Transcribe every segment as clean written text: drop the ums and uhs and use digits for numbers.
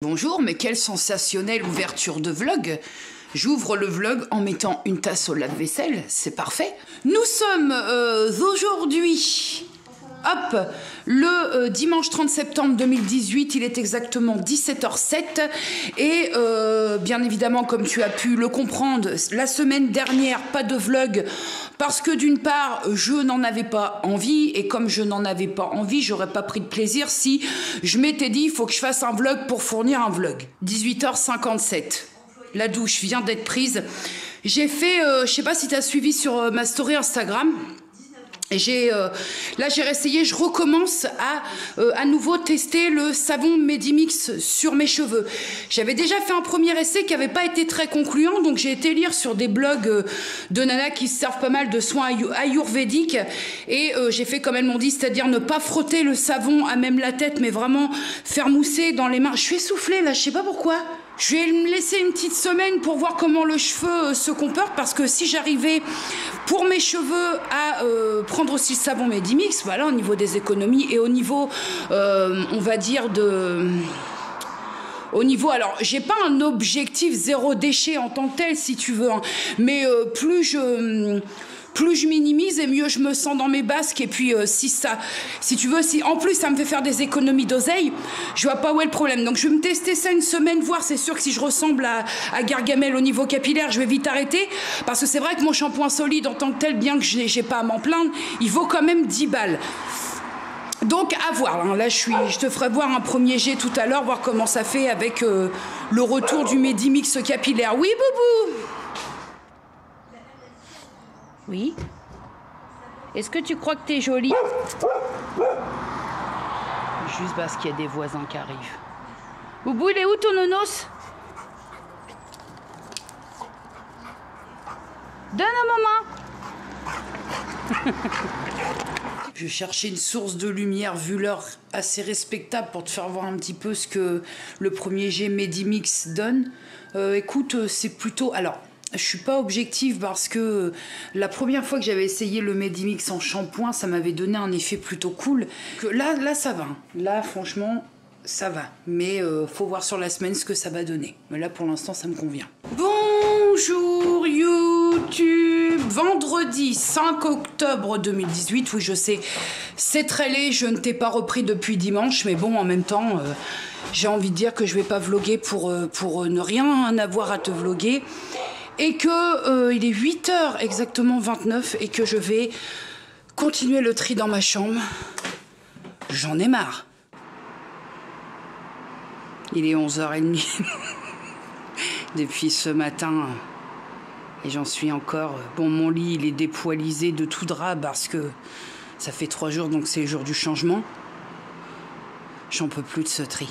Bonjour, mais quelle sensationnelle ouverture de vlog! J'ouvre le vlog en mettant une tasse au lave-vaisselle, c'est parfait. Nous sommes aujourd'hui, hop, le dimanche 30 septembre 2018, il est exactement 17h07 et bien évidemment, comme tu as pu le comprendre, la semaine dernière, pas de vlog parce que d'une part, je n'en avais pas envie et comme je n'en avais pas envie, j'aurais pas pris de plaisir si je m'étais dit il faut que je fasse un vlog pour fournir un vlog. 18h57. La douche vient d'être prise. J'ai fait, je sais pas si tu as suivi sur ma story Instagram. Et là j'ai réessayé, je recommence à nouveau tester le savon Medimix sur mes cheveux. J'avais déjà fait un premier essai qui n'avait pas été très concluant, donc j'ai été lire sur des blogs de nanas qui se servent pas mal de soins ayurvédiques. Et j'ai fait comme elles m'ont dit, c'est-à-dire ne pas frotter le savon à même la tête, mais vraiment faire mousser dans les mains. Je suis essoufflée là, je sais pas pourquoi. Je vais me laisser une petite semaine pour voir comment le cheveu se comporte, parce que si j'arrivais pour mes cheveux à prendre aussi le savon Medimix, voilà, au niveau des économies et au niveau, on va dire, de... Au niveau, alors, j'ai pas un objectif zéro déchet en tant que tel, si tu veux, hein, mais plus je minimise et mieux je me sens dans mes basques. Et puis si ça, si tu veux, si en plus ça me fait faire des économies d'oseille, je vois pas où est le problème. Donc je vais me tester ça une semaine, voir. C'est sûr que si je ressemble à Gargamel au niveau capillaire, je vais vite arrêter. Parce que c'est vrai que mon shampoing solide en tant que tel, bien que je n'ai pas à m'en plaindre, il vaut quand même 10 balles. Donc à voir, hein. Là je te ferai voir un premier jet tout à l'heure, voir comment ça fait avec le retour du Medimix capillaire. Oui, boubou! Oui. Est-ce que tu crois que t'es jolie? Juste parce qu'il y a des voisins qui arrivent. Boubou, il est où ton nonos? Donne à maman. Je cherchais une source de lumière, vu l'heure assez respectable, pour te faire voir un petit peu ce que le premier jet Medimix donne. Écoute, c'est plutôt... Alors... Je suis pas objective parce que la première fois que j'avais essayé le Medimix en shampoing, ça m'avait donné un effet plutôt cool. Que là ça va. Là franchement ça va. Mais faut voir sur la semaine ce que ça va donner. Mais là pour l'instant ça me convient. Bonjour YouTube. Vendredi 5 octobre 2018. Oui je sais, c'est très laid. Je ne t'ai pas repris depuis dimanche. Mais bon en même temps j'ai envie de dire que je vais pas vlogger pour ne rien avoir à te vlogger. Et qu'il est 8h exactement 29 et que je vais continuer le tri dans ma chambre. J'en ai marre. Il est 11h30 depuis ce matin et j'en suis encore... Bon, mon lit, il est dépoilisé de tout drap parce que ça fait 3 jours, donc c'est le jour du changement. J'en peux plus de ce tri.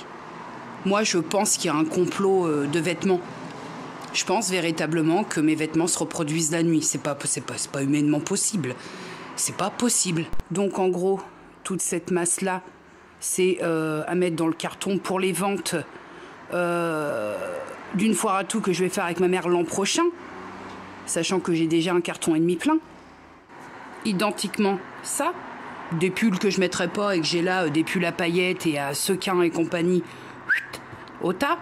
Moi, je pense qu'il y a un complot de vêtements. Je pense véritablement que mes vêtements se reproduisent la nuit. C'est pas humainement possible. C'est pas possible. Donc en gros, toute cette masse-là, c'est à mettre dans le carton pour les ventes d'une foire à tout que je vais faire avec ma mère l'an prochain, sachant que j'ai déjà un carton et demi plein. Identiquement ça, des pulls que je mettrai pas et que j'ai là, des pulls à paillettes et à sequins et compagnie, au tas.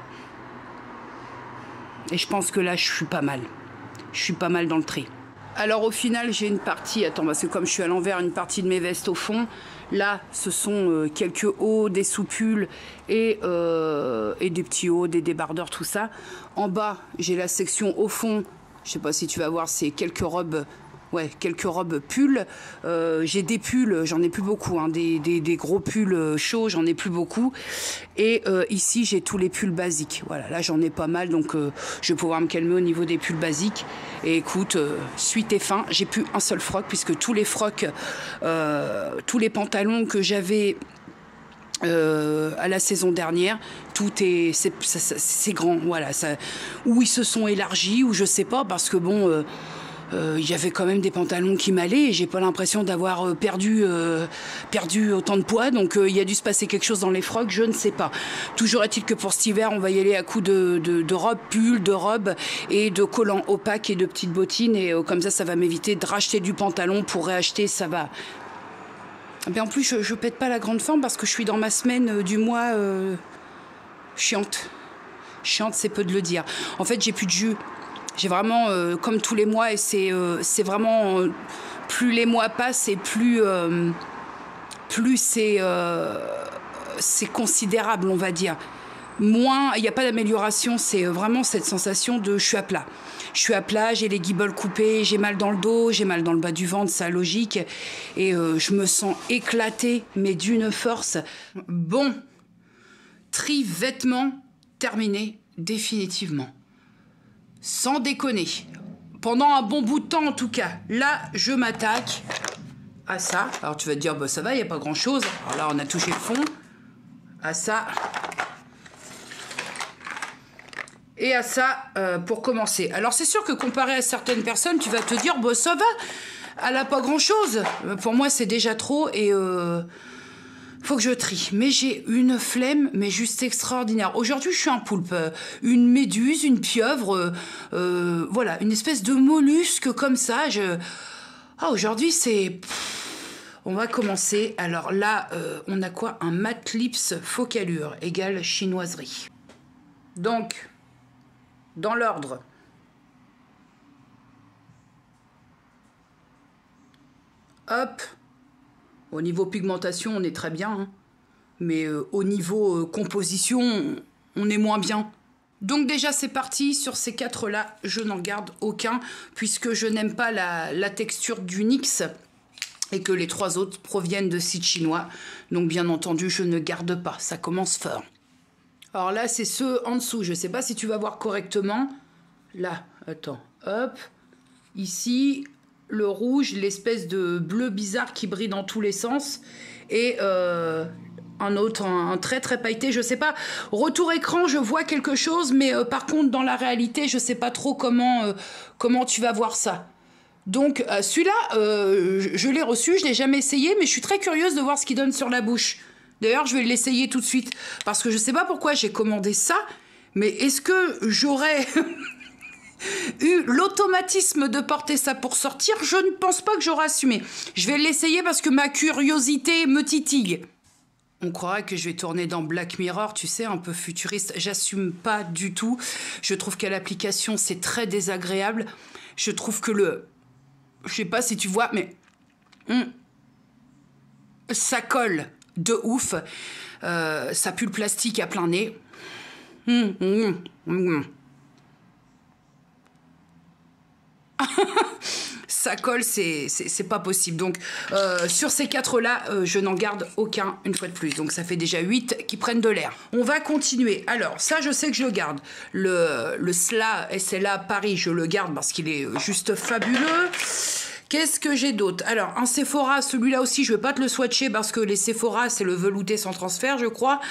Et je pense que là, je suis pas mal. Je suis pas mal dans le tri. Alors au final, j'ai une partie... Attends, parce que comme je suis à l'envers, une partie de mes vestes au fond. Là, ce sont quelques hauts, des soupules et des petits hauts, des débardeurs, tout ça. En bas, j'ai la section au fond. Je sais pas si tu vas voir, c'est quelques robes... Ouais, quelques robes pulls. J'ai des pulls, j'en ai plus beaucoup, hein, des gros pulls chauds, j'en ai plus beaucoup. Et ici, j'ai tous les pulls basiques. Voilà, là, j'en ai pas mal, donc je vais pouvoir me calmer au niveau des pulls basiques. Et écoute, suite et fin, j'ai plus un seul froc, puisque tous les frocs, tous les pantalons que j'avais à la saison dernière, tout est... C'est grand, voilà. Ça, où ils se sont élargis, ou je sais pas, parce que bon... il y avait quand même des pantalons qui m'allaient et j'ai pas l'impression d'avoir perdu autant de poids, donc il y a dû se passer quelque chose dans les frocs, je ne sais pas. Toujours est-il que pour cet hiver on va y aller à coups de robes, pulls, de robes et de collants opaques et de petites bottines et comme ça, ça va m'éviter de racheter du pantalon pour réacheter, ça va. Mais en plus je pète pas la grande forme parce que je suis dans ma semaine du mois chiante. chiante, c'est peu de le dire. En fait, j'ai plus de jus. J'ai vraiment, comme tous les mois, et c'est vraiment... plus les mois passent et plus... plus c'est considérable, on va dire. Moins, il n'y a pas d'amélioration, c'est vraiment cette sensation de je suis à plat. Je suis à plat, j'ai les guiboles coupées, j'ai mal dans le dos, j'ai mal dans le bas du ventre, ça logique. Et je me sens éclatée, mais d'une force. Bon, tri vêtements terminé définitivement. Sans déconner. Pendant un bon bout de temps en tout cas. Là, je m'attaque à ça. Alors tu vas te dire, bah, ça va, il n'y a pas grand chose. Alors là, on a touché le fond. À ça... Et à ça, pour commencer. Alors, c'est sûr que comparé à certaines personnes, tu vas te dire, bah, ça va, elle a pas grand-chose. Pour moi, c'est déjà trop et faut que je trie. Mais j'ai une flemme, mais juste extraordinaire. Aujourd'hui, je suis un poulpe, une méduse, une pieuvre, voilà, une espèce de mollusque comme ça. Ah, aujourd'hui, c'est... On va commencer. Alors là, on a quoi? Un mat lips focalure égale chinoiserie. Donc... dans l'ordre. Hop. Au niveau pigmentation, on est très bien. Hein. Mais au niveau composition, on est moins bien. Donc déjà, c'est parti. Sur ces quatre-là, je n'en garde aucun. Puisque je n'aime pas la texture du NYX. Et que les trois autres proviennent de sites chinois. Donc bien entendu, je ne garde pas. Ça commence fort. Alors là, c'est ceux en dessous. Je ne sais pas si tu vas voir correctement. Là, attends, hop. Ici, le rouge, l'espèce de bleu bizarre qui brille dans tous les sens. Et un autre, un très très pailleté, je ne sais pas. Retour écran, je vois quelque chose, mais par contre, dans la réalité, je ne sais pas trop comment tu vas voir ça. Donc, celui-là, je l'ai reçu, je ne l'ai jamais essayé, mais je suis très curieuse de voir ce qu'il donne sur la bouche. D'ailleurs, je vais l'essayer tout de suite, parce que je ne sais pas pourquoi j'ai commandé ça, mais est-ce que j'aurais eu l'automatisme de porter ça pour sortir? Je ne pense pas que j'aurais assumé. Je vais l'essayer parce que ma curiosité me titille. On croirait que je vais tourner dans Black Mirror, tu sais, un peu futuriste. J'assume pas du tout. Je trouve qu'à l'application, c'est très désagréable. Je trouve que le... Je sais pas si tu vois, mais... Ça colle. De ouf, ça pue le plastique à plein nez. Ça colle, c'est pas possible. Donc, sur ces quatre-là, je n'en garde aucun, une fois de plus. Donc, ça fait déjà 8 qui prennent de l'air. On va continuer. Alors, ça, je sais que je le garde. Le SLA Paris, je le garde parce qu'il est juste fabuleux. Qu'est-ce que j'ai d'autre? Alors, un Sephora, celui-là aussi, je ne vais pas te le swatcher parce que les Sephora, c'est le velouté sans transfert, je crois.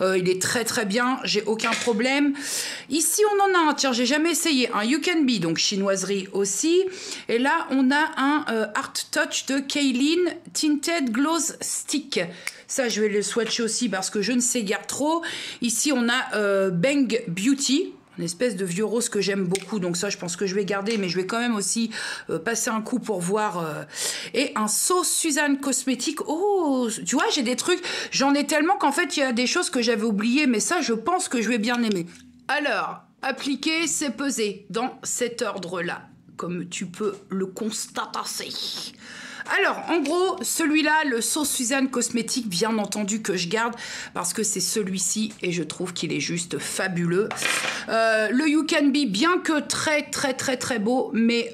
Il est très très bien, j'ai aucun problème. Ici, on en a un, tiens, j'ai jamais essayé, un You Can Be, donc chinoiserie aussi. Et là, on a un Art Touch de Kaylin Tinted Gloss Stick. Ça, je vais le swatcher aussi parce que je ne sais guère trop. Ici, on a Bang Beauty. Une espèce de vieux rose que j'aime beaucoup. Donc ça, je pense que je vais garder. Mais je vais quand même aussi passer un coup pour voir. Et un Suzanne Cosmetics. Oh, tu vois, j'ai des trucs. J'en ai tellement qu'en fait, il y a des choses que j'avais oubliées. Mais ça, je pense que je vais bien aimer. Alors, appliquer, c'est peser. Dans cet ordre-là. Comme tu peux le constater. Alors, en gros, celui-là, le SoShape Cosmetics, bien entendu que je garde parce que c'est celui-ci et je trouve qu'il est juste fabuleux. Le You Can Be, bien que très, très, très, très beau, mais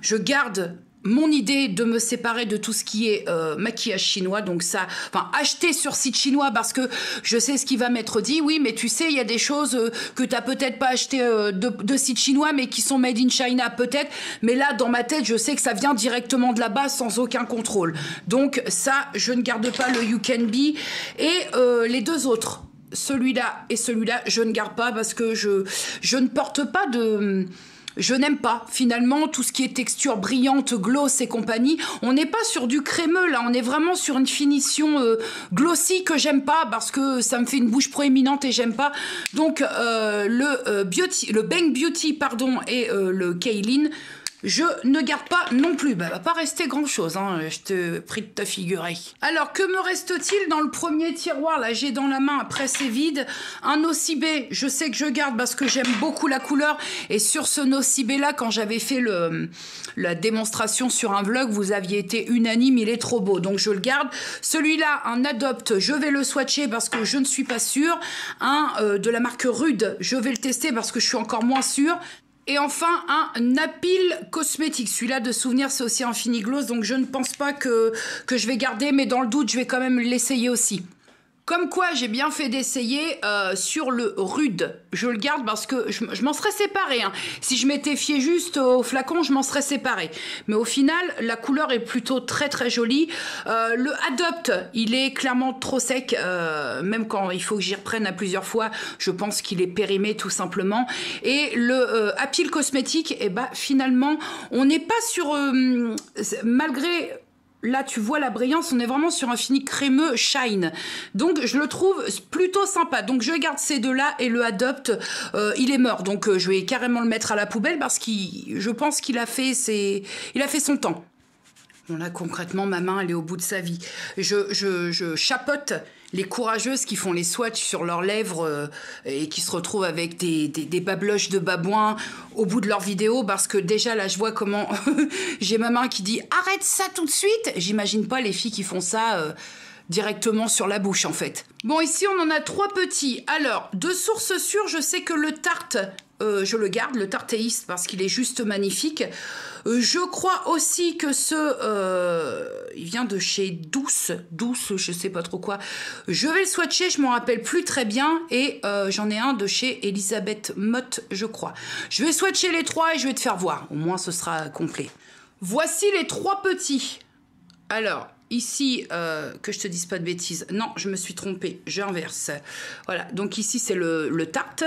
je garde... mon idée de me séparer de tout ce qui est maquillage chinois, donc ça, enfin, acheter sur site chinois parce que je sais ce qui va m'être dit, oui, mais tu sais, il y a des choses que t'as peut-être pas acheté de site chinois, mais qui sont made in China, peut-être, mais là, dans ma tête, je sais que ça vient directement de là-bas, sans aucun contrôle. Donc, ça, je ne garde pas le You Can Be, et les deux autres, celui-là et celui-là, je ne garde pas parce que je ne porte pas de... Je n'aime pas, finalement, tout ce qui est texture brillante, gloss et compagnie. On n'est pas sur du crémeux, là. On est vraiment sur une finition glossy que j'aime pas parce que ça me fait une bouche proéminente et j'aime pas. Donc, le Bang Beauty, pardon, et le Kaylin, Je ne garde pas non plus. Bah, va pas rester grand chose, hein, je te prie de te figurer. Alors, que me reste-t-il dans le premier tiroir? Là, j'ai dans la main, après c'est vide. Un Nocibé, je sais que je garde parce que j'aime beaucoup la couleur. Et sur ce Nocibé-là, quand j'avais fait la démonstration sur un vlog, vous aviez été unanime, il est trop beau. Donc, je le garde. Celui-là, un Adopte, je vais le swatcher parce que je ne suis pas sûre. Un de la marque Rude, je vais le tester parce que je suis encore moins sûre. Et enfin, un Napil Cosmetics. Celui-là, de souvenir, c'est aussi un Fini Gloss. Donc, je ne pense pas que je vais garder. Mais dans le doute, je vais quand même l'essayer aussi. Comme quoi, j'ai bien fait d'essayer sur le Rude. Je le garde parce que je m'en serais séparée. Hein. Si je m'étais fiée juste au flacon, je m'en serais séparée. Mais au final, la couleur est plutôt très très jolie. Le Adopte, il est clairement trop sec. Même quand il faut que j'y reprenne à plusieurs fois, je pense qu'il est périmé tout simplement. Et le Napil Cosmetics, eh ben, finalement, on n'est pas sur... malgré... Là, tu vois la brillance, on est vraiment sur un fini crémeux shine. Donc, je le trouve plutôt sympa. Donc, je garde ces deux-là et le Adopte, il est mort. Donc, je vais carrément le mettre à la poubelle parce que je pense qu'il a fait son temps. Bon, là, concrètement, ma main, elle est au bout de sa vie. Je chapote les courageuses qui font les swatchs sur leurs lèvres et qui se retrouvent avec des babloches de babouin au bout de leur vidéo, parce que déjà là je vois comment j'ai ma main qui dit arrête ça tout de suite. J'imagine pas les filles qui font ça directement sur la bouche en fait. Bon, ici on en a trois petits. Alors, de source sûre, je sais que le Tarte, je le garde, le Tarteiste, parce qu'il est juste magnifique. Je crois aussi que il vient de chez Douce, je sais pas trop quoi. Je vais le swatcher, je m'en rappelle plus très bien. Et j'en ai un de chez Elizabeth Mott, je crois. Je vais swatcher les trois et je vais te faire voir. Au moins, ce sera complet. Voici les trois petits. Alors... Ici, que je te dise pas de bêtises. Non, je me suis trompée. J'inverse. Voilà. Donc ici, c'est le Tarte.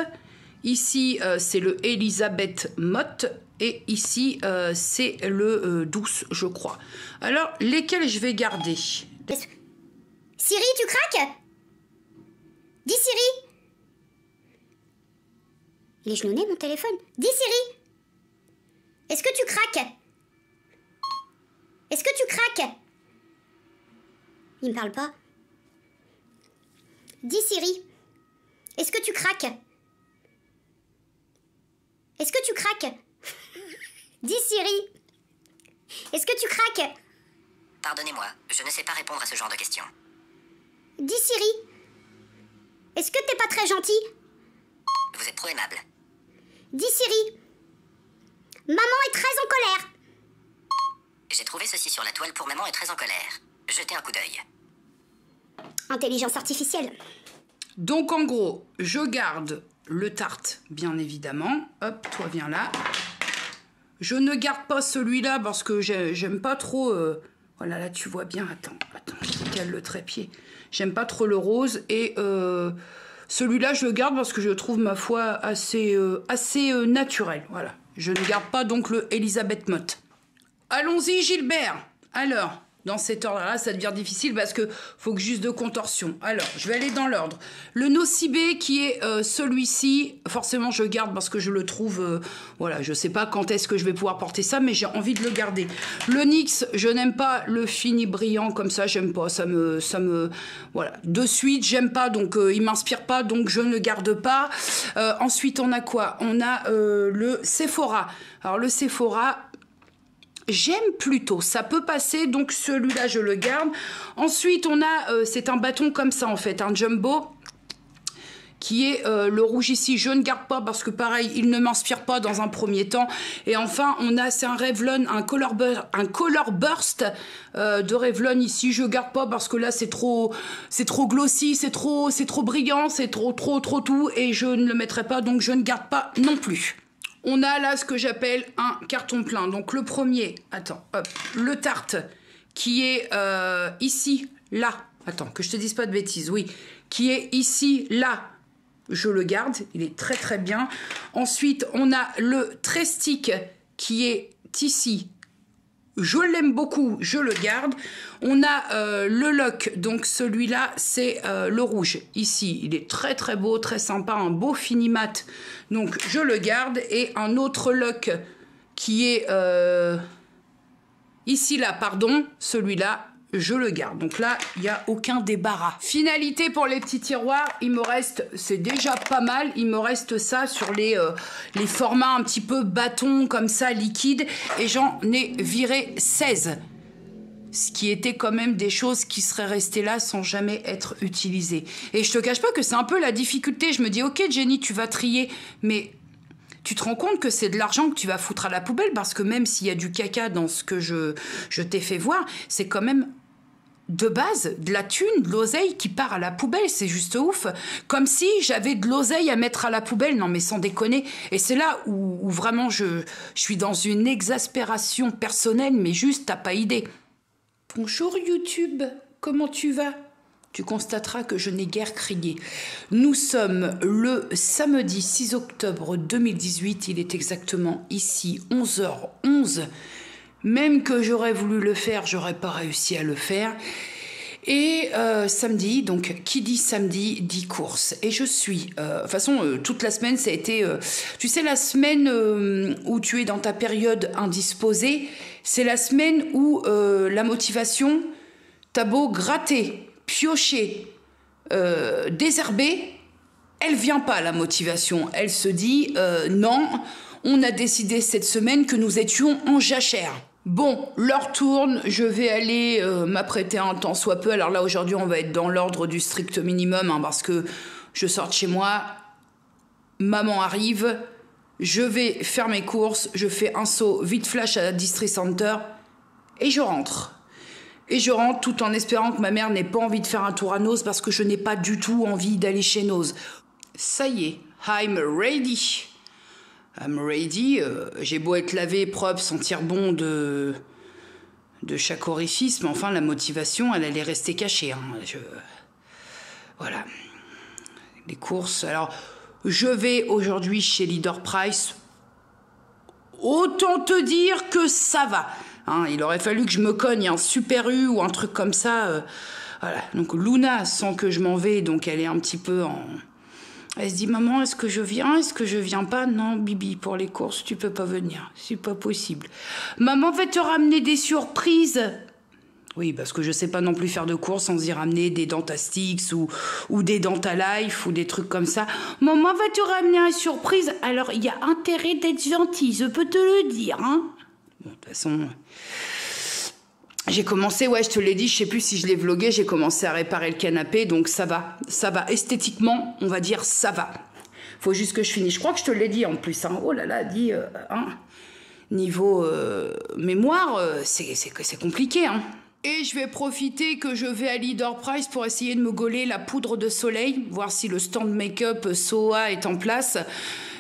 Ici, c'est le Elizabeth Mott. Et ici, c'est le Douce, je crois. Alors, lesquels je vais garder? Siri, tu craques? Dis Siri. Il est genouillé, mon téléphone. Dis Siri. Est-ce que tu craques? Est-ce que tu craques? Il me parle pas. Dis Siri, est-ce que tu craques? Est-ce que tu craques? Dis Siri, est-ce que tu craques? Pardonnez-moi, je ne sais pas répondre à ce genre de questions. Dis Siri, est-ce que t'es pas très gentil? Vous êtes trop aimable. Dis Siri, maman est très en colère. J'ai trouvé ceci sur la toile pour maman est très en colère. Jetez un coup d'œil. Intelligence artificielle. Donc en gros, je garde le Tarte, bien évidemment. Hop, toi viens là. Je ne garde pas celui-là parce que j'aime pas trop... Voilà, là tu vois bien. Attends, je cale le trépied. J'aime pas trop le rose. Et celui-là, je le garde parce que je le trouve, ma foi, assez naturel. Voilà. Je ne garde pas donc le Elizabeth Mott. Allons-y, Gilbert. Alors... Dans cet ordre-là, ça devient difficile parce que faut que juste de contorsion. Alors, je vais aller dans l'ordre. Le Nocibé qui est celui-ci, forcément je garde parce que je le trouve... voilà, je sais pas quand est-ce que je vais pouvoir porter ça, mais j'ai envie de le garder. Le NYX, je n'aime pas le fini brillant comme ça, j'aime pas. Voilà, de suite, j'aime pas, donc il m'inspire pas, donc je ne garde pas. Ensuite, on a quoi? On a le Sephora. Alors, le Sephora... J'aime plutôt, ça peut passer, donc celui-là je le garde. Ensuite on a, c'est un bâton comme ça en fait, un jumbo, qui est le rouge ici, je ne garde pas parce que pareil, il ne m'inspire pas dans un premier temps. Et enfin on a, c'est un Revlon, un color burst de Revlon ici, je garde pas parce que là c'est trop glossy, c'est trop brillant, c'est trop tout et je ne le mettrai pas, donc je ne garde pas non plus. On a là ce que j'appelle un carton plein. Donc le premier, attends, hop, le Tarte qui est ici, là. Attends, que je te dise pas de bêtises, oui. Qui est ici, là. Je le garde, il est très très bien. Ensuite, on a le Trestic qui est ici. Je l'aime beaucoup, je le garde. On a le Lock, donc celui-là, c'est le rouge. Ici, il est très très beau, très sympa, un beau fini mat. Donc, je le garde. Et un autre Lock qui est ici là, pardon, celui-là, je le garde. Donc là, il n'y a aucun débarras. Finalité pour les petits tiroirs, il me reste, c'est déjà pas mal, il me reste ça sur les formats un petit peu bâton comme ça, liquide, et j'en ai viré 16. Ce qui était quand même des choses qui seraient restées là sans jamais être utilisées. Et je te cache pas que c'est un peu la difficulté. Je me dis, ok Jenny, tu vas trier, mais tu te rends compte que c'est de l'argent que tu vas foutre à la poubelle, parce que même s'il y a du caca dans ce que je t'ai fait voir, c'est quand même de base de la thune, de l'oseille qui part à la poubelle. C'est juste ouf. Comme si j'avais de l'oseille à mettre à la poubelle. Non mais sans déconner. Et c'est là où vraiment je suis dans une exaspération personnelle, mais juste t'as pas idée. Bonjour YouTube, comment tu vas? Tu constateras que je n'ai guère crié. Nous sommes le samedi 6 octobre 2018, il est exactement ici 11h11. Même que j'aurais voulu le faire, j'aurais pas réussi à le faire. Et samedi, donc qui dit samedi dit course. Et je suis, de toute façon toute la semaine ça a été, tu sais la semaine où tu es dans ta période indisposée, c'est la semaine où la motivation, t'as beau gratter, piocher, désherber, elle vient pas la motivation, elle se dit non, on a décidé cette semaine que nous étions en jachère. Bon, l'heure tourne, je vais aller m'apprêter un temps soit peu. Alors là, aujourd'hui, on va être dans l'ordre du strict minimum, hein, parce que je sors de chez moi, maman arrive, je vais faire mes courses, je fais un saut vite flash à la District Center et je rentre. Et je rentre tout en espérant que ma mère n'ait pas envie de faire un tour à Noz, parce que je n'ai pas du tout envie d'aller chez Noz. Ça y est, I'm ready. I'm ready, j'ai beau être lavé, propre, sentir bon de chaque orifice, mais enfin la motivation, elle allait rester cachée. Hein. Voilà, les courses. Alors, je vais aujourd'hui chez Leader Price. Autant te dire que ça va. Hein, il aurait fallu que je me cogne un Super U ou un truc comme ça. Voilà, donc Luna sent que je m'en vais, donc elle est un petit peu en... Elle se dit, maman, est-ce que je viens? Est-ce que je viens pas? Non, Bibi, pour les courses, tu peux pas venir. C'est pas possible. Maman va te ramener des surprises. Oui, parce que je sais pas non plus faire de courses sans y ramener des Dentastix ou des Dentalife ou des trucs comme ça. Maman va te ramener une surprise. Alors, il y a intérêt d'être gentil, je peux te le dire. Hein, bon, de toute façon... J'ai commencé, ouais, je te l'ai dit, je sais plus si je l'ai vlogué, j'ai commencé à réparer le canapé, donc ça va, ça va. Esthétiquement, on va dire ça va. Faut juste que je finisse. Je crois que je te l'ai dit en plus, hein. Oh là là, dit, hein. Niveau mémoire, c'est compliqué, hein. Et je vais profiter que je vais à Leader Price pour essayer de me gauler la poudre de soleil, voir si le stand make-up Soa est en place.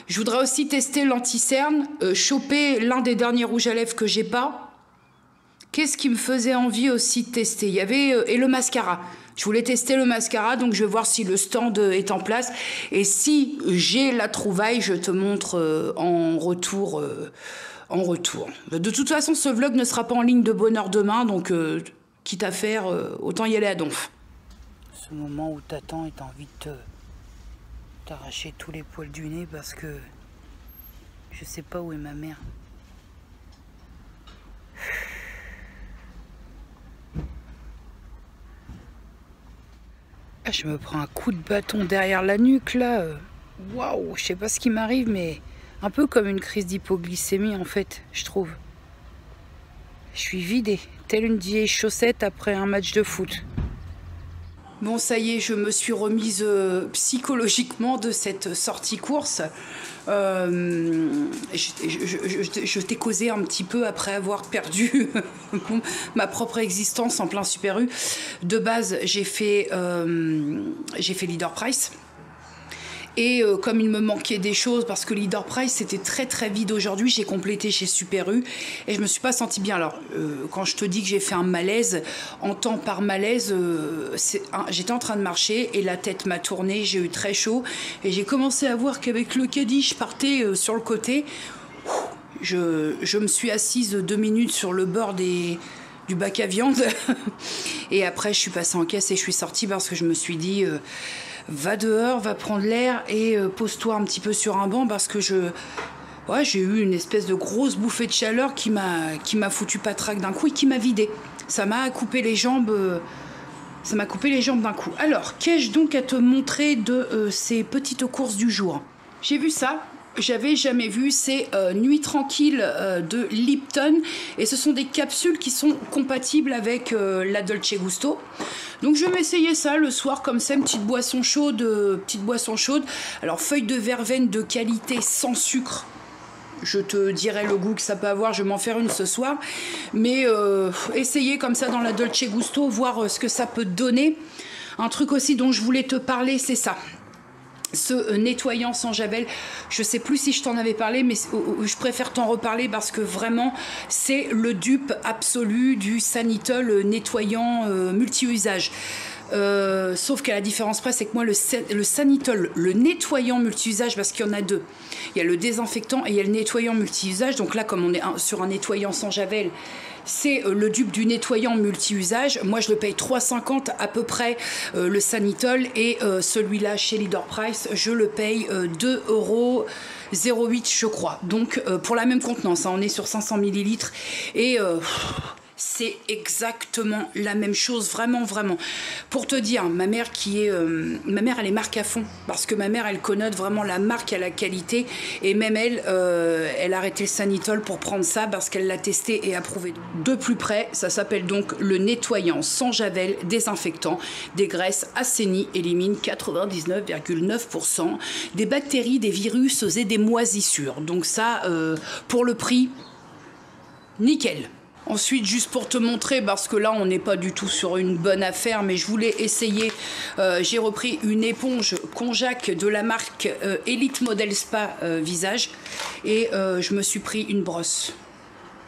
Je voudrais aussi tester l'anti-cerne, choper l'un des derniers rouges à lèvres que j'ai pas. Qu'est-ce qui me faisait envie aussi de tester? Il y avait... et le mascara. Je voulais tester le mascara, donc je vais voir si le stand est en place. Et si j'ai la trouvaille, je te montre en retour. De toute façon, ce vlog ne sera pas en ligne de bonne heure demain, donc quitte à faire, autant y aller à donf. Ce moment où t'attends et t'as envie de t'arracher tous les poils du nez parce que je sais pas où est ma mère. Je me prends un coup de bâton derrière la nuque là. Waouh, je sais pas ce qui m'arrive, mais un peu comme une crise d'hypoglycémie en fait, je trouve. Je suis vidée, telle une vieille chaussette après un match de foot. Bon, ça y est, je me suis remise psychologiquement de cette sortie course. Je t'ai causé un petit peu après avoir perdu ma propre existence en plein Super U. De base, j'ai fait Leader Price. Et comme il me manquait des choses, parce que Leader Price c'était très très vide aujourd'hui, j'ai complété chez Super U et je me suis pas sentie bien. Alors quand je te dis que j'ai fait un malaise, entends par malaise, j'étais en train de marcher et la tête m'a tourné, j'ai eu très chaud et j'ai commencé à voir qu'avec le caddie je partais sur le côté. Je me suis assise 2 minutes sur le bord du bac à viande et après je suis passée en caisse et je suis sortie parce que je me suis dit... va dehors, va prendre l'air et pose-toi un petit peu sur un banc parce que ouais, j'ai eu une espèce de grosse bouffée de chaleur qui m'a foutu patraque d'un coup et qui m'a vidé. Ça m'a coupé les jambes. Ça m'a coupé les jambes d'un coup. Alors, qu'ai-je donc à te montrer de ces petites courses du jour? J'ai vu ça. J'avais jamais vu, c'est Nuit Tranquille de Lipton, et ce sont des capsules qui sont compatibles avec la Dolce Gusto. Donc je vais m'essayer ça le soir comme ça, une petite boisson chaude, Alors feuille de verveine de qualité sans sucre. Je te dirai le goût que ça peut avoir, je vais m'en faire une ce soir. Mais essayez comme ça dans la Dolce Gusto, voir ce que ça peut donner. Un truc aussi dont je voulais te parler, c'est ça. Ce nettoyant sans javel, je sais plus si je t'en avais parlé, mais je préfère t'en reparler parce que vraiment c'est le dupe absolu du Sanytol nettoyant multi-usage. Sauf qu'à la différence près, c'est que moi le Sanytol, le nettoyant multi-usage, parce qu'il y en a deux, il y a le désinfectant et il y a le nettoyant multi-usage. Donc là, comme on est sur un nettoyant sans javel, c'est le dupe du nettoyant multi-usage. Moi, je le paye 3,50 à peu près, le Sanytol, et celui-là, chez Leader Price, je le paye 2,08 €, je crois. Donc, pour la même contenance, hein, on est sur 500 ml, et... c'est exactement la même chose, vraiment, vraiment. Pour te dire, ma mère qui est... ma mère, elle est marque à fond, parce que ma mère, elle connote vraiment la marque à la qualité, et même elle, elle a arrêté le Sanytol pour prendre ça, parce qu'elle l'a testé et approuvé de plus près. Ça s'appelle donc le nettoyant sans javel, désinfectant, dégraisse, assainie, élimine 99,9% des bactéries, des virus et des moisissures. Donc ça, pour le prix, nickel. Ensuite, juste pour te montrer, parce que là on n'est pas du tout sur une bonne affaire, mais je voulais essayer, j'ai repris une éponge Conjac de la marque Elite Model Spa Visage, et je me suis pris une brosse.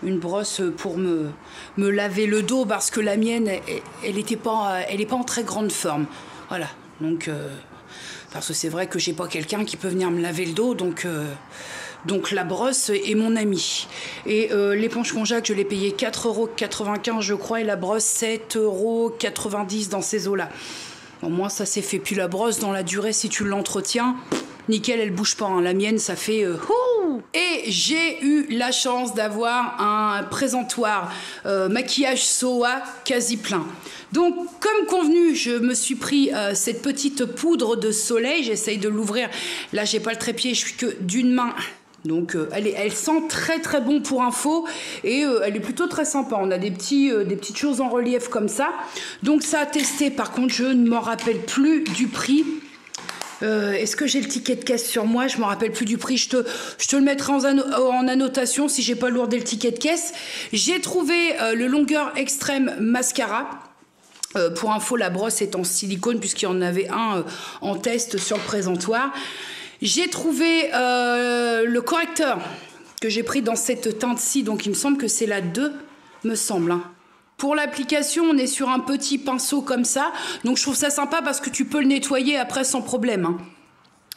Une brosse pour me laver le dos, parce que la mienne, elle n'est pas en très grande forme. Voilà, donc, parce que c'est vrai que j'ai pas quelqu'un qui peut venir me laver le dos, donc la brosse est mon amie. Et l'éponge Conjac, je l'ai payée 4,95 €, je crois, et la brosse 7,90 € dans ces eaux-là. Au moins, ça s'est fait. Puis la brosse, dans la durée, si tu l'entretiens, nickel, elle bouge pas. Hein. La mienne, ça fait... Et j'ai eu la chance d'avoir un présentoir maquillage Soa quasi plein. Donc, comme convenu, je me suis pris cette petite poudre de soleil. J'essaye de l'ouvrir. Là, j'ai pas le trépied, je suis que d'une main... Donc elle sent très très bon pour info, et elle est plutôt très sympa. On a des petites choses en relief comme ça. Donc ça a testé, par contre je ne m'en rappelle plus du prix. Est-ce que j'ai le ticket de caisse sur moi? Je m'en rappelle plus du prix, je te le mettrai en annotation si j'ai pas lourdé le ticket de caisse. J'ai trouvé le longueur extrême mascara. Pour info, la brosse est en silicone puisqu'il y en avait un en test sur le présentoir. J'ai trouvé le correcteur que j'ai pris dans cette teinte-ci. Donc, il me semble que c'est la 2, me semble. Hein. Pour l'application, on est sur un petit pinceau comme ça. Donc, je trouve ça sympa parce que tu peux le nettoyer après sans problème. Hein.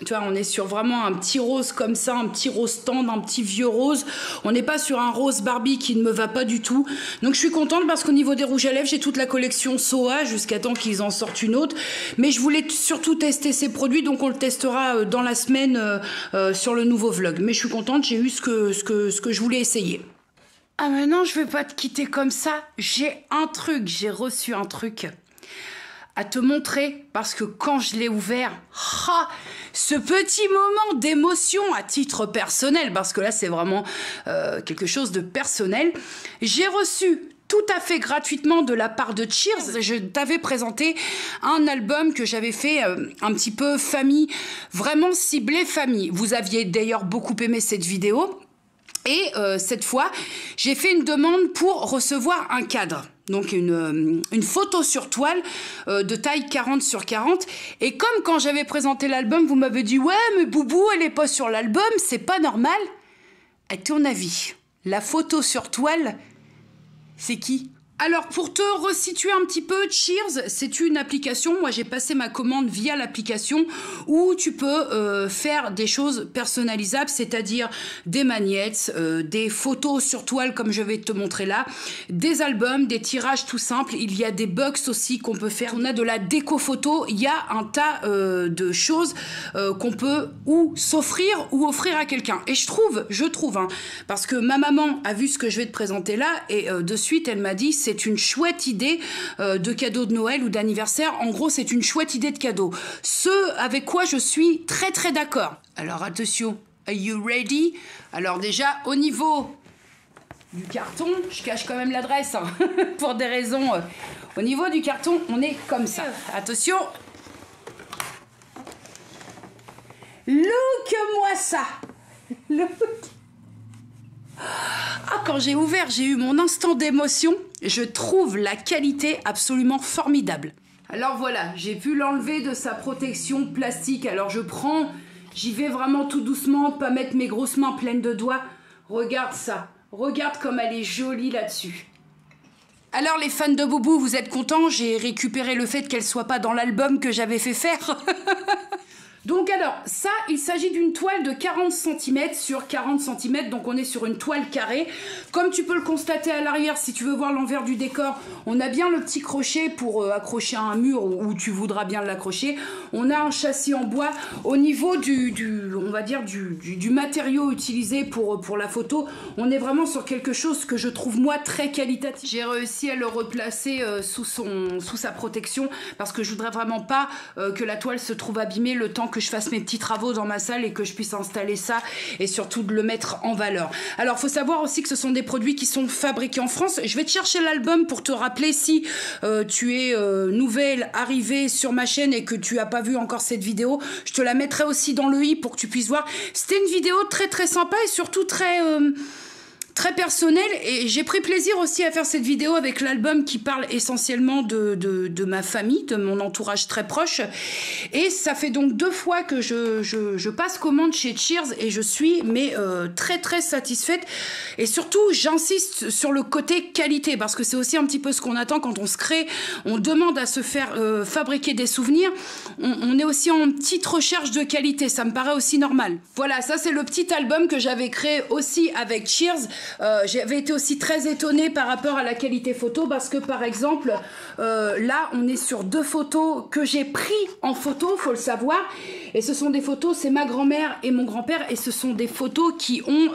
Tu vois, on est sur vraiment un petit rose comme ça, un petit rose tendre, un petit vieux rose. On n'est pas sur un rose Barbie qui ne me va pas du tout. Donc, je suis contente parce qu'au niveau des rouges à lèvres, j'ai toute la collection Soa jusqu'à temps qu'ils en sortent une autre. Mais je voulais surtout tester ces produits, donc on le testera dans la semaine sur le nouveau vlog. Mais je suis contente, j'ai eu ce que je voulais essayer. Ah mais non, je vais pas te quitter comme ça. J'ai un truc, j'ai reçu un truc à te montrer, parce que quand je l'ai ouvert, ce petit moment d'émotion à titre personnel, parce que là c'est vraiment quelque chose de personnel, j'ai reçu tout à fait gratuitement de la part de Cheerz. Je t'avais présenté un album que j'avais fait un petit peu famille, vraiment ciblé famille. Vous aviez d'ailleurs beaucoup aimé cette vidéo, et cette fois j'ai fait une demande pour recevoir un cadre. Donc une photo sur toile de taille 40 sur 40, et comme quand j'avais présenté l'album, vous m'avez dit ouais mais Boubou elle est pas sur l'album, c'est pas normal. À ton avis, la photo sur toile, c'est qui? Alors, pour te resituer un petit peu, Cheerz, c'est une application. Moi, j'ai passé ma commande via l'application où tu peux faire des choses personnalisables, c'est-à-dire des magnets, des photos sur toile, comme je vais te montrer là, des albums, des tirages tout simples. Il y a des box aussi qu'on peut faire. On a de la déco photo. Il y a un tas de choses qu'on peut ou s'offrir ou offrir à quelqu'un. Et je trouve, hein, parce que ma maman a vu ce que je vais te présenter là et de suite, elle m'a dit... C'est une chouette idée de cadeau de Noël ou d'anniversaire. En gros, c'est une chouette idée de cadeau. Ce avec quoi je suis très très d'accord. Alors attention, are you ready? Alors déjà, au niveau du carton, je cache quand même l'adresse hein, pour des raisons. Au niveau du carton, on est comme ça. Attention. Look-moi ça. Look. Ah, quand j'ai ouvert, j'ai eu mon instant d'émotion. Je trouve la qualité absolument formidable. Alors voilà, j'ai pu l'enlever de sa protection plastique. Alors je prends, j'y vais vraiment tout doucement, pas mettre mes grosses mains pleines de doigts. Regarde ça, regarde comme elle est jolie là-dessus. Alors les fans de Boubou, vous êtes contents? J'ai récupéré le fait qu'elle soit pas dans l'album que j'avais fait faire. Donc alors, ça, il s'agit d'une toile de 40 cm sur 40 cm, donc on est sur une toile carrée. Comme tu peux le constater à l'arrière, si tu veux voir l'envers du décor, on a bien le petit crochet pour accrocher à un mur où tu voudras bien l'accrocher. On a un châssis en bois. Au niveau du matériau utilisé pour la photo, on est vraiment sur quelque chose que je trouve moi très qualitatif. J'ai réussi à le replacer sous sa protection parce que je voudrais vraiment pas que la toile se trouve abîmée le temps que je fasse mes petits travaux dans ma salle et que je puisse installer ça et surtout de le mettre en valeur. Alors faut savoir aussi que ce sont des produits qui sont fabriqués en France. Je vais te chercher l'album pour te rappeler si tu es nouvelle arrivée sur ma chaîne et que tu n'as pas vu encore cette vidéo. Je te la mettrai aussi dans le i pour que tu puisses voir. C'était une vidéo très très sympa et surtout très... très personnel, et j'ai pris plaisir aussi à faire cette vidéo avec l'album qui parle essentiellement de ma famille, de mon entourage très proche. Et ça fait donc 2 fois que je passe commande chez Cheerz et je suis mais très très satisfaite. Et surtout j'insiste sur le côté qualité parce que c'est aussi un petit peu ce qu'on attend quand on se crée. On demande à se faire fabriquer des souvenirs. On est aussi en petite recherche de qualité, ça me paraît aussi normal. Voilà, ça c'est le petit album que j'avais créé aussi avec Cheerz. J'avais été aussi très étonnée par rapport à la qualité photo parce que par exemple là on est sur 2 photos que j'ai pris en photo, faut le savoir, et ce sont des photos, c'est ma grand-mère et mon grand-père, et ce sont des photos qui ont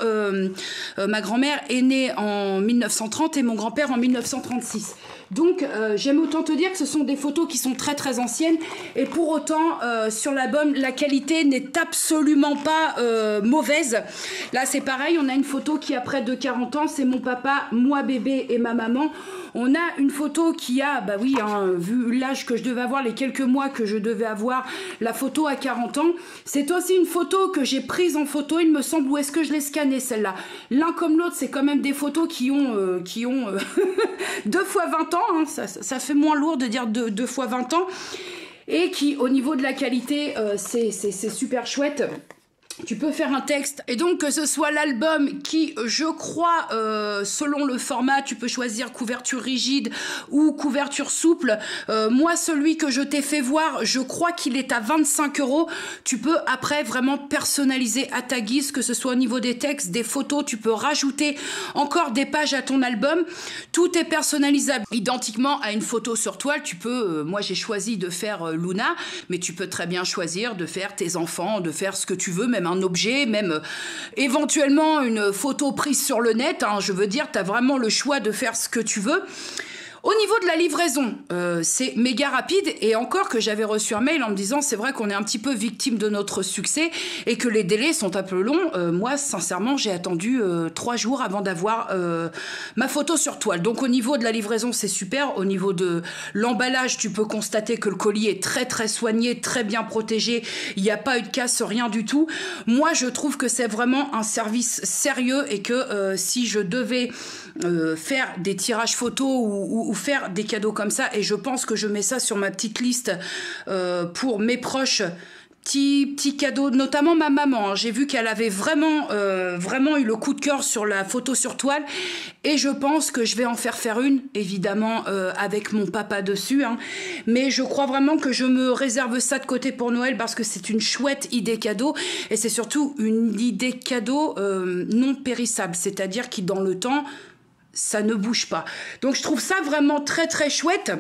ma grand-mère est née en 1930 et mon grand-père en 1936. Donc j'aime autant te dire que ce sont des photos qui sont très très anciennes, et pour autant sur l'album la qualité n'est absolument pas mauvaise. Là c'est pareil, on a une photo qui a près de 40 ans, c'est mon papa, moi bébé et ma maman. On a une photo qui a, bah oui, hein, vu l'âge que je devais avoir, les quelques mois que je devais avoir, la photo à 40 ans. C'est aussi une photo que j'ai prise en photo, il me semble, où est-ce que je l'ai scannée celle-là? L'un comme l'autre, c'est quand même des photos qui ont 2 fois 20 ans, hein, ça fait moins lourd de dire 2 fois 20 ans, et qui, au niveau de la qualité, c'est super chouette. Tu peux faire un texte, et donc que ce soit l'album qui, je crois, selon le format, tu peux choisir couverture rigide ou couverture souple. Moi, celui que je t'ai fait voir, je crois qu'il est à 25 €. Tu peux après vraiment personnaliser à ta guise, que ce soit au niveau des textes, des photos. Tu peux rajouter encore des pages à ton album. Tout est personnalisable. Identiquement à une photo sur toile, tu peux, moi j'ai choisi de faire Luna, mais tu peux très bien choisir de faire tes enfants, de faire ce que tu veux, même un objet, même éventuellement une photo prise sur le net, hein, je veux dire, tu as vraiment le choix de faire ce que tu veux. Au niveau de la livraison, c'est méga rapide, et encore que j'avais reçu un mail en me disant c'est vrai qu'on est un petit peu victime de notre succès et que les délais sont un peu longs. Moi, sincèrement, j'ai attendu 3 jours avant d'avoir ma photo sur toile. Donc au niveau de la livraison, c'est super. Au niveau de l'emballage, tu peux constater que le colis est très très soigné, très bien protégé. Il n'y a pas eu de casse, rien du tout. Moi, je trouve que c'est vraiment un service sérieux, et que si je devais faire des tirages photos ou faire des cadeaux comme ça, et je pense que je mets ça sur ma petite liste pour mes proches Petit cadeau, notamment ma maman. J'ai vu qu'elle avait vraiment eu le coup de cœur sur la photo sur toile. Et je pense que je vais en faire une, évidemment, avec mon papa dessus. Hein. Mais je crois vraiment que je me réserve ça de côté pour Noël parce que c'est une chouette idée cadeau. Et c'est surtout une idée cadeau non périssable. C'est-à-dire qui, dans le temps, ça ne bouge pas. Donc je trouve ça vraiment très très chouette.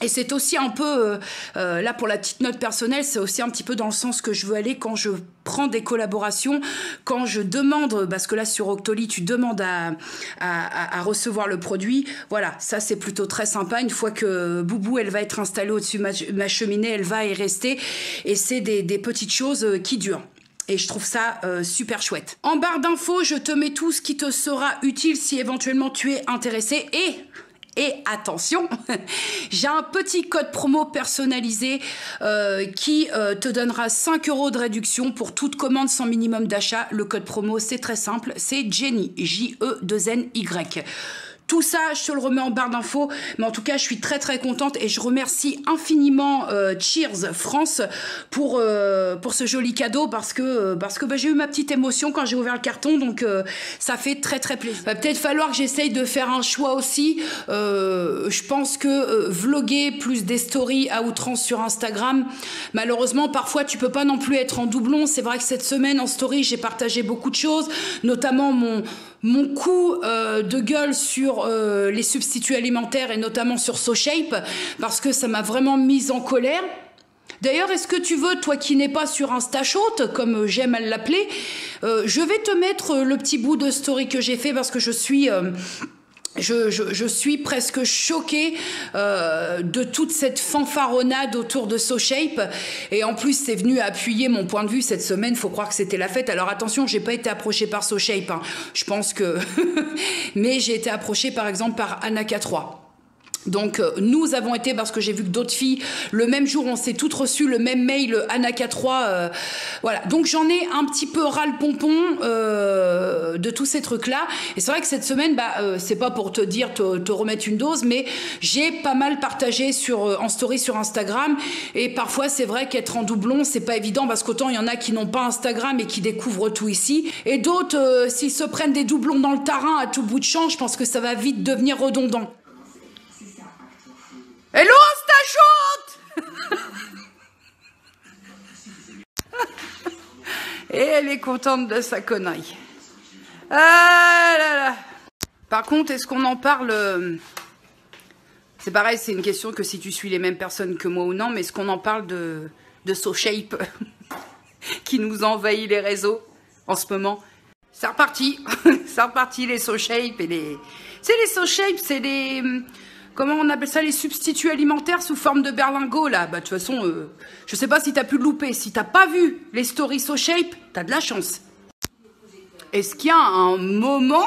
Et c'est aussi un peu, là pour la petite note personnelle, c'est aussi un petit peu dans le sens que je veux aller quand je prends des collaborations, quand je demande, parce que là sur Octoly tu demandes à recevoir le produit, voilà, ça c'est plutôt très sympa. Une fois que Boubou elle va être installée au-dessus de ma cheminée, elle va y rester, et c'est des petites choses qui durent. Et je trouve ça super chouette. En barre d'infos, je te mets tout ce qui te sera utile si éventuellement tu es intéressé. Et attention, j'ai un petit code promo personnalisé qui te donnera 5 € de réduction pour toute commande sans minimum d'achat. Le code promo, c'est très simple, c'est Jenny, J-E-2-N-Y. Tout ça, je te le remets en barre d'infos, mais en tout cas, je suis très très contente et je remercie infiniment Cheerz France pour ce joli cadeau parce que bah, j'ai eu ma petite émotion quand j'ai ouvert le carton, donc ça fait très très plaisir. Va peut-être falloir que j'essaye de faire un choix aussi. Je pense que vloguer plus des stories à outrance sur Instagram, malheureusement, parfois tu peux pas non plus être en doublon. C'est vrai que cette semaine en story, j'ai partagé beaucoup de choses, notamment mon coup de gueule sur les substituts alimentaires et notamment sur SoShape parce que ça m'a vraiment mise en colère. D'ailleurs, est-ce que tu veux, toi qui n'es pas sur InstaShot, comme j'aime à l'appeler, je vais te mettre le petit bout de story que j'ai fait parce que je suis presque choquée de toute cette fanfaronnade autour de SoShape. Et en plus, c'est venu appuyer mon point de vue cette semaine. Faut croire que c'était la fête. Alors attention, j'ai pas été approchée par SoShape. Hein. Je pense que... Mais j'ai été approchée, par exemple, par Anna K3. Donc nous avons été, parce que j'ai vu que d'autres filles, le même jour, on s'est toutes reçues le même mail, Anna K3, voilà. Donc j'en ai un petit peu ras le pompon de tous ces trucs-là. Et c'est vrai que cette semaine, bah, c'est pas pour te dire, te remettre une dose, mais j'ai pas mal partagé en story sur Instagram. Et parfois, c'est vrai qu'être en doublon, c'est pas évident, parce qu'autant il y en a qui n'ont pas Instagram et qui découvrent tout ici. Et d'autres, s'ils se prennent des doublons dans le tarin à tout bout de champ, je pense que ça va vite devenir redondant. Hello, Instashot. Et elle est contente de sa connerie. Ah là là. Par contre, est-ce qu'on en parle? C'est pareil, c'est une question que si tu suis les mêmes personnes que moi ou non, mais est-ce qu'on en parle de SoShape qui nous envahit les réseaux en ce moment? C'est reparti. C'est reparti les SoShape et les... C'est les SoShape, c'est les... Comment on appelle ça, les substituts alimentaires sous forme de berlingots, là? Bah, de toute façon, je sais pas si t'as pu louper. Si t'as pas vu les stories SoShape, t'as de la chance. Est-ce qu'il y a un moment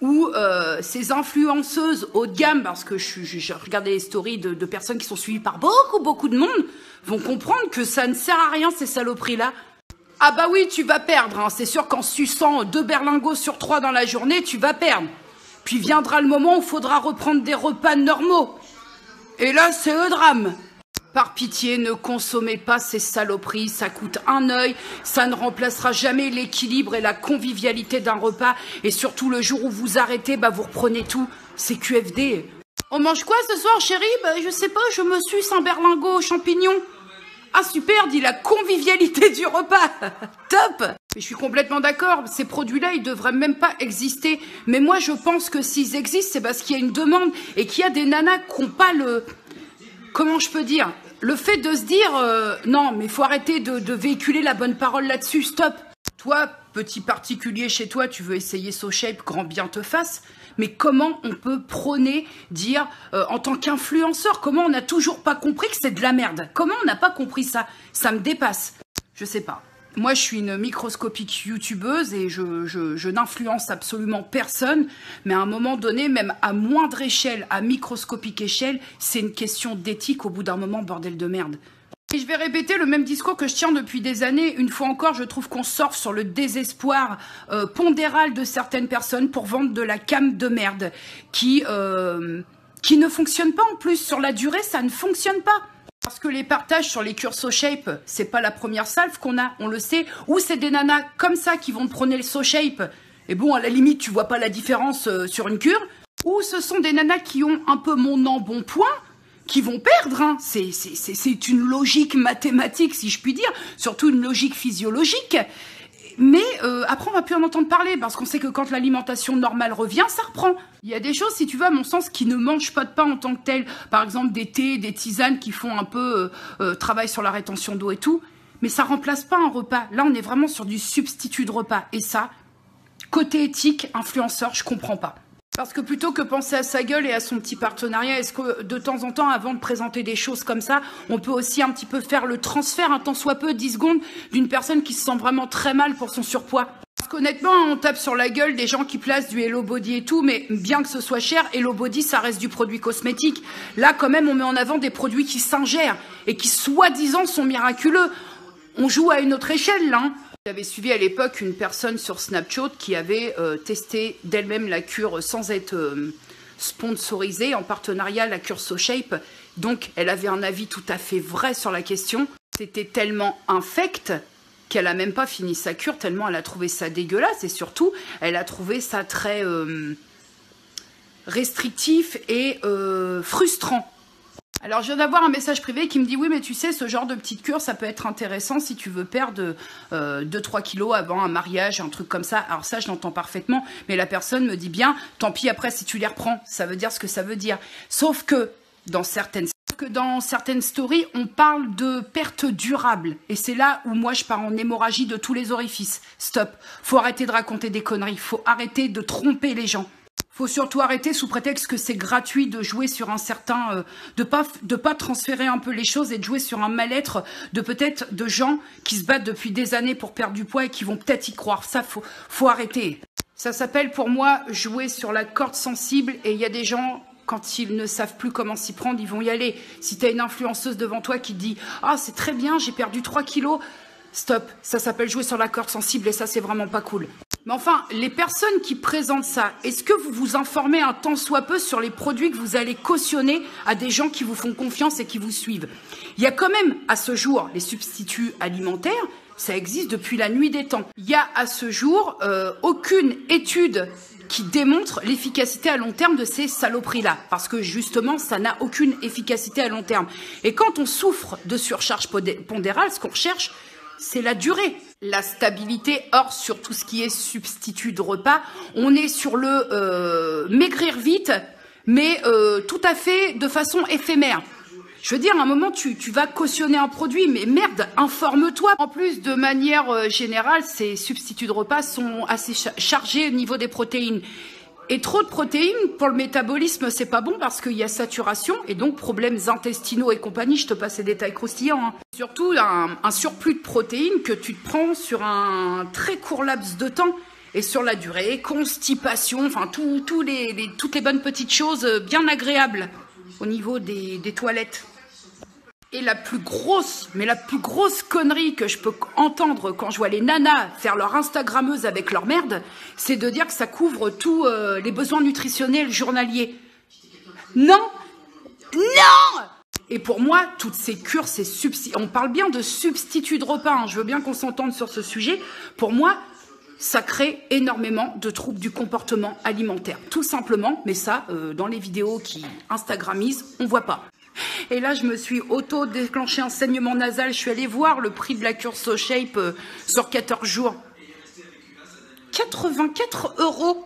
où ces influenceuses haut de gamme, parce que je regardais les stories de personnes qui sont suivies par beaucoup de monde, vont comprendre que ça ne sert à rien, ces saloperies-là? Ah bah oui, tu vas perdre, hein. C'est sûr qu'en suçant 2 berlingots sur 3 dans la journée, tu vas perdre. Puis viendra le moment où il faudra reprendre des repas normaux. Et là, c'est le drame. Par pitié, ne consommez pas ces saloperies. Ça coûte un œil. Ça ne remplacera jamais l'équilibre et la convivialité d'un repas. Et surtout, le jour où vous arrêtez, bah, vous reprenez tout. C'est QFD. On mange quoi ce soir, chérie? Bah, je sais pas, je me suce un berlingot aux champignons. Ah super, dit la convivialité du repas. Top. Mais je suis complètement d'accord, ces produits-là, ils devraient même pas exister. Mais moi, je pense que s'ils existent, c'est parce qu'il y a une demande et qu'il y a des nanas qui n'ont pas le... Comment je peux dire? Le fait de se dire, non, mais il faut arrêter de véhiculer la bonne parole là-dessus, stop. Toi, petit particulier chez toi, tu veux essayer SoShape, grand bien te fasse. Mais comment on peut prôner, dire, en tant qu'influenceur, comment on n'a toujours pas compris que c'est de la merde? Comment on n'a pas compris ça? Ça me dépasse. Je sais pas. Moi, je suis une microscopique youtubeuse et je n'influence absolument personne. Mais à un moment donné, même à moindre échelle, à microscopique échelle, c'est une question d'éthique au bout d'un moment, bordel de merde. Et je vais répéter le même discours que je tiens depuis des années. Une fois encore, je trouve qu'on surfe sur le désespoir pondéral de certaines personnes pour vendre de la cam de merde qui ne fonctionne pas en plus. Sur la durée, ça ne fonctionne pas. Parce que les partages sur les cures SoShape, c'est pas la première salve qu'on a, on le sait. Ou c'est des nanas comme ça qui vont prôner le SoShape. Et bon, à la limite, tu vois pas la différence sur une cure. Ou ce sont des nanas qui ont un peu mon embonpoint, qui vont perdre. Hein. C'est une logique mathématique, si je puis dire. Surtout une logique physiologique. Mais après, on va plus en entendre parler, parce qu'on sait que quand l'alimentation normale revient, ça reprend. Il y a des choses, si tu veux, à mon sens, qui ne mangent pas de pain en tant que tel. Par exemple, des thés, des tisanes qui font un peu travail sur la rétention d'eau et tout. Mais ça remplace pas un repas. Là, on est vraiment sur du substitut de repas. Et ça, côté éthique, influenceur, je comprends pas. Parce que plutôt que penser à sa gueule et à son petit partenariat, est-ce que de temps en temps, avant de présenter des choses comme ça, on peut aussi un petit peu faire le transfert, un temps soit peu, 10 secondes, d'une personne qui se sent vraiment très mal pour son surpoids? Parce qu'honnêtement, on tape sur la gueule des gens qui placent du Hello Body et tout, mais bien que ce soit cher, Hello Body, ça reste du produit cosmétique. Là, quand même, on met en avant des produits qui s'ingèrent et qui, soi-disant, sont miraculeux. On joue à une autre échelle, là, hein. J'avais suivi à l'époque une personne sur Snapchat qui avait testé d'elle-même la cure sans être sponsorisée, en partenariat, la cure SoShape. Donc, elle avait un avis tout à fait vrai sur la question. C'était tellement infect qu'elle n'a même pas fini sa cure, tellement elle a trouvé ça dégueulasse. Et surtout, elle a trouvé ça très restrictif et frustrant. Alors, je viens d'avoir un message privé qui me dit « Oui, mais tu sais, ce genre de petite cure, ça peut être intéressant si tu veux perdre 2-3 kilos avant un mariage, un truc comme ça. » Alors ça, je l'entends parfaitement, mais la personne me dit bien « Tant pis après si tu les reprends, ça veut dire ce que ça veut dire. » Sauf que dans certaines stories, on parle de perte durable. Et c'est là où moi, je pars en hémorragie de tous les orifices. Stop. Faut arrêter de raconter des conneries. Faut arrêter de tromper les gens. Faut surtout arrêter sous prétexte que c'est gratuit de jouer sur un certain... de pas transférer un peu les choses et de jouer sur un mal-être de peut-être de gens qui se battent depuis des années pour perdre du poids et qui vont peut-être y croire. Ça, faut arrêter. Ça s'appelle pour moi jouer sur la corde sensible, et il y a des gens, quand ils ne savent plus comment s'y prendre, ils vont y aller. Si tu as une influenceuse devant toi qui te dit « Ah, c'est très bien, j'ai perdu 3 kilos », stop, ça s'appelle jouer sur la corde sensible et ça, c'est vraiment pas cool. Mais enfin, les personnes qui présentent ça, est-ce que vous vous informez un tant soit peu sur les produits que vous allez cautionner à des gens qui vous font confiance et qui vous suivent? Il y a quand même, à ce jour, les substituts alimentaires, ça existe depuis la nuit des temps. Il n'y a à ce jour aucune étude qui démontre l'efficacité à long terme de ces saloperies-là. Parce que justement, ça n'a aucune efficacité à long terme. Et quand on souffre de surcharge pondérale, ce qu'on recherche, c'est la durée, la stabilité. Or, sur tout ce qui est substitut de repas, on est sur le maigrir vite, mais tout à fait de façon éphémère. Je veux dire, à un moment, tu vas cautionner un produit, mais merde, informe-toi. En plus, de manière générale, ces substituts de repas sont assez chargés au niveau des protéines. Et trop de protéines, pour le métabolisme, c'est pas bon parce qu'il y a saturation et donc problèmes intestinaux et compagnie. Je te passe les détails croustillants. Hein. Surtout un surplus de protéines que tu te prends sur un très court laps de temps et sur la durée, constipation, enfin toutes les bonnes petites choses bien agréables au niveau des toilettes. Et la plus grosse connerie que je peux entendre quand je vois les nanas faire leur Instagrammeuse avec leur merde, c'est de dire que ça couvre tous les besoins nutritionnels journaliers. Non, non. Et pour moi, toutes ces cures, on parle bien de substituts de repas, hein, je veux bien qu'on s'entende sur ce sujet. Pour moi, ça crée énormément de troubles du comportement alimentaire, tout simplement. Mais ça, dans les vidéos qui Instagramisent, on voit pas. Et là, je me suis auto-déclenché un saignement nasal. Je suis allée voir le prix de la cure SoShape sur 14 jours. 84 €.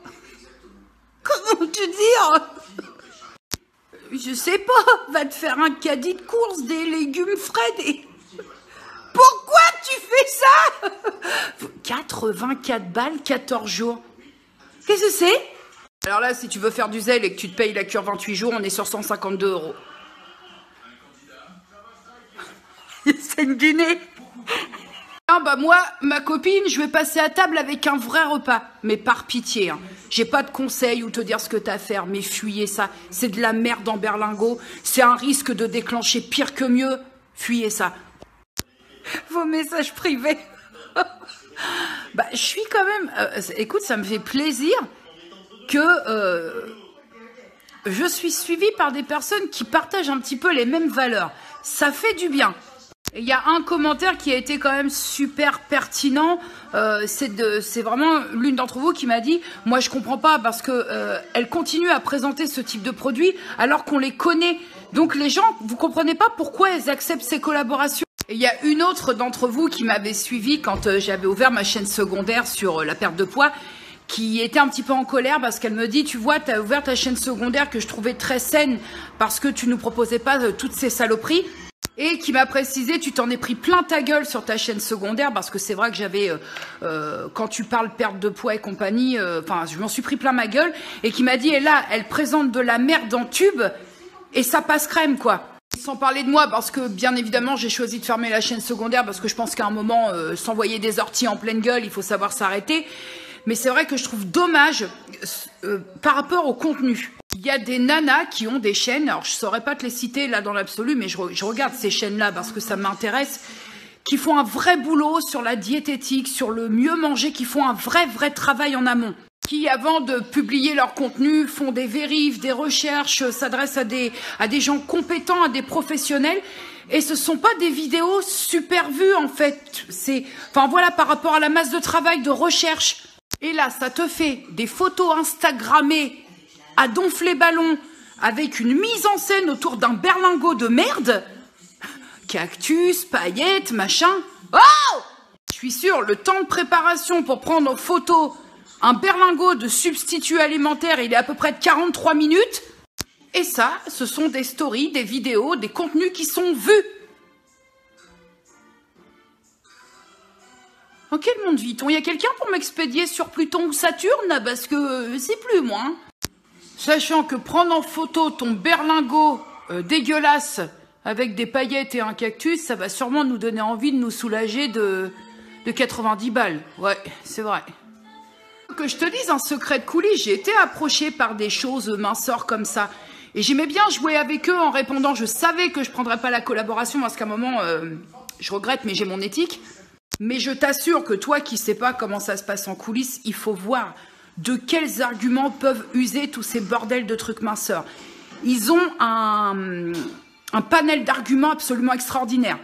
Comment te dire? Je sais pas. Va te faire un caddie de course, des légumes frais, des... Pourquoi tu fais ça? 84 balles, 14 jours. Qu'est-ce que c'est? Alors là, si tu veux faire du zèle et que tu te payes la cure 28 jours, on est sur 152 €. C'est une dîner. Ah bah moi, ma copine, je vais passer à table avec un vrai repas. Mais par pitié, hein. J'ai pas de conseils ou te dire ce que t'as à faire, mais fuyez ça. C'est de la merde en berlingot. C'est un risque de déclencher pire que mieux. Fuyez ça. Vos messages privés. Bah je suis quand même... écoute, ça me fait plaisir que... je suis suivie par des personnes qui partagent un petit peu les mêmes valeurs. ça fait du bien. Il y a un commentaire qui a été quand même super pertinent, c'est vraiment l'une d'entre vous qui m'a dit « Moi je comprends pas parce que elle continue à présenter ce type de produits alors qu'on les connaît. Donc les gens, vous comprenez pas pourquoi elles acceptent ces collaborations ?» Il y a une autre d'entre vous qui m'avait suivi quand j'avais ouvert ma chaîne secondaire sur la perte de poids, qui était un petit peu en colère parce qu'elle me dit « Tu vois, tu as ouvert ta chaîne secondaire que je trouvais très saine parce que tu nous proposais pas toutes ces saloperies. » Et qui m'a précisé, tu t'en es pris plein ta gueule sur ta chaîne secondaire, parce que c'est vrai que j'avais, quand tu parles perte de poids et compagnie, enfin, je m'en suis pris plein ma gueule, et qui m'a dit, et là, elle présente de la merde en tube, et ça passe crème, quoi. Sans parler de moi, parce que bien évidemment, j'ai choisi de fermer la chaîne secondaire, parce que je pense qu'à un moment, s'envoyer des orties en pleine gueule, il faut savoir s'arrêter. Mais c'est vrai que je trouve dommage par rapport au contenu. Il y a des nanas qui ont des chaînes, alors je saurais pas te les citer là dans l'absolu, mais je regarde ces chaînes-là parce que ça m'intéresse, qui font un vrai boulot sur la diététique, sur le mieux manger, qui font un vrai travail en amont. Qui, avant de publier leur contenu, font des vérifs, des recherches, s'adressent à des gens compétents, à des professionnels. Et ce sont pas des vidéos super vues, en fait. C'est, enfin voilà, par rapport à la masse de travail, de recherche. Et là, ça te fait des photos Instagrammées à donfler ballon avec une mise en scène autour d'un berlingot de merde. Cactus, paillettes, machin. Oh! Je suis sûre, le temps de préparation pour prendre en photo un berlingot de substitut alimentaire, il est à peu près de 43 minutes. Et ça, ce sont des stories, des vidéos, des contenus qui sont vus. Dans quel monde vit-on? Il y a quelqu'un pour m'expédier sur Pluton ou Saturne? Parce que c'est plus moi. Sachant que prendre en photo ton berlingot dégueulasse avec des paillettes et un cactus, ça va sûrement nous donner envie de nous soulager de 90 balles. Ouais, c'est vrai. Que je te dise un secret de coulisses, j'ai été approchée par des choses minceurs comme ça. Et j'aimais bien jouer avec eux en répondant. Je savais que je prendrais pas la collaboration parce qu'à un moment, je regrette, mais j'ai mon éthique. Mais je t'assure que toi qui sais pas comment ça se passe en coulisses, il faut voir de quels arguments peuvent user tous ces bordels de trucs minceurs. Ils ont un panel d'arguments absolument extraordinaire.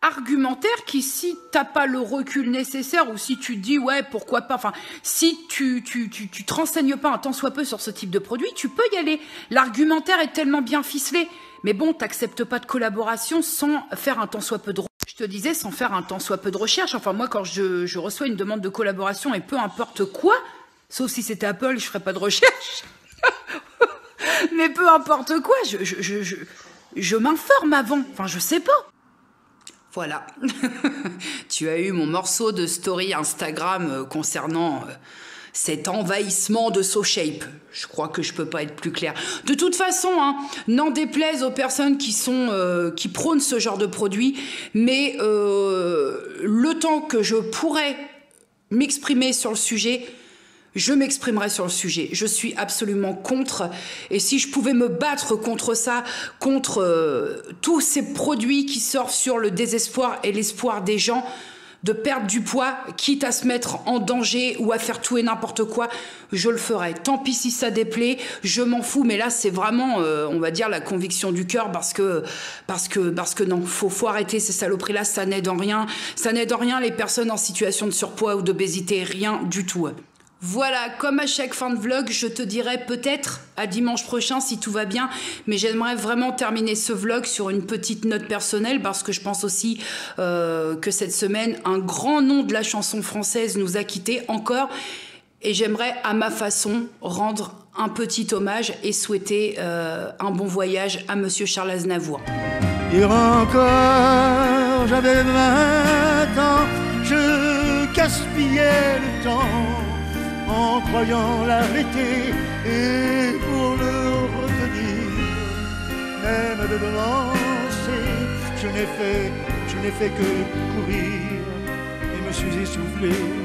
Argumentaire qui, si t'as pas le recul nécessaire ou si tu te dis ouais pourquoi pas, enfin si tu te renseignes pas un tant soit peu sur ce type de produit, tu peux y aller. L'argumentaire est tellement bien ficelé. Mais bon, t'acceptes pas de collaboration sans faire un tant soit peu de recherche. Je te disais, sans faire un tant soit peu de recherche. Enfin, moi, quand je reçois une demande de collaboration et peu importe quoi, sauf si c'était Apple, je ferais pas de recherche. Mais peu importe quoi, je m'informe avant. Enfin, je sais pas. Voilà. Tu as eu mon morceau de story Instagram concernant cet envahissement de SoShape. Je crois que je peux pas être plus claire. De toute façon, hein, n'en déplaise aux personnes qui prônent ce genre de produit, mais le temps que je pourrais m'exprimer sur le sujet, je m'exprimerai sur le sujet. Je suis absolument contre. Et si je pouvais me battre contre ça, contre tous ces produits qui sortent sur le désespoir et l'espoir des gens, de perdre du poids, quitte à se mettre en danger ou à faire tout et n'importe quoi, je le ferai. Tant pis si ça déplaît, je m'en fous. Mais là, c'est vraiment, on va dire, la conviction du cœur parce que non, faut arrêter ces saloperies-là, ça n'aide en rien. Ça n'aide en rien les personnes en situation de surpoids ou d'obésité, rien du tout. Voilà, comme à chaque fin de vlog, je te dirai peut-être à dimanche prochain si tout va bien, mais j'aimerais vraiment terminer ce vlog sur une petite note personnelle parce que je pense aussi que cette semaine, un grand nom de la chanson française nous a quittés encore et j'aimerais à ma façon rendre un petit hommage et souhaiter un bon voyage à Monsieur Charles Aznavour. Hier encore, j'avais 20 ans, je gaspillais le temps en croyant l'arrêter et pour le retenir, même de le lancer, je n'ai fait que courir et me suis essoufflé.